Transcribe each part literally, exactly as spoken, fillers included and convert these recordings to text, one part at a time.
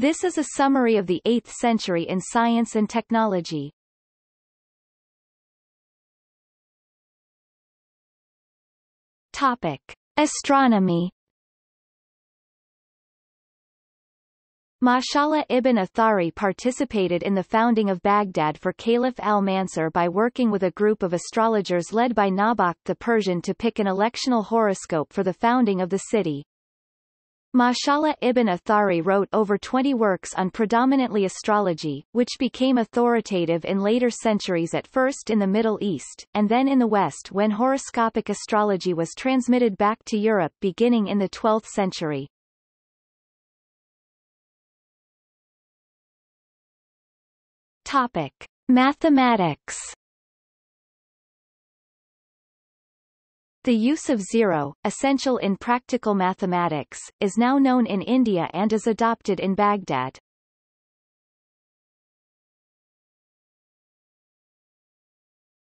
This is a summary of the eighth century in science and technology. Topic: Astronomy. Mashallah ibn Athari participated in the founding of Baghdad for Caliph Al-Mansur by working with a group of astrologers led by Nabak the Persian to pick an electional horoscope for the founding of the city. Mashallah ibn Athari wrote over twenty works on predominantly astrology, which became authoritative in later centuries, at first in the Middle East, and then in the West when horoscopic astrology was transmitted back to Europe beginning in the twelfth century. Topic: Mathematics. The use of zero, essential in practical mathematics, is now known in India and is adopted in Baghdad.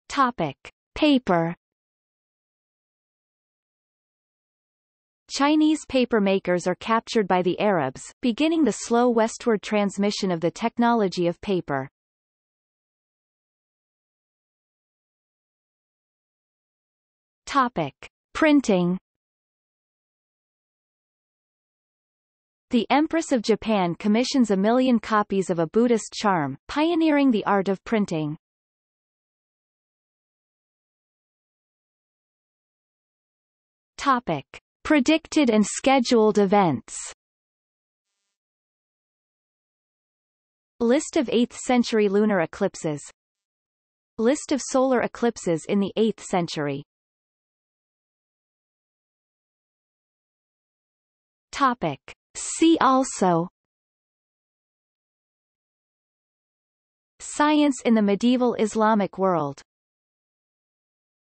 Topic: Paper. Chinese paper makers are captured by the Arabs, beginning the slow westward transmission of the technology of paper. Topic: Printing. The Empress of Japan commissions a million copies of a Buddhist charm, pioneering the art of printing. Topic: Predicted and scheduled events. List of eighth century lunar eclipses. List of solar eclipses in the eighth century. Topic. See also: Science in the medieval Islamic world.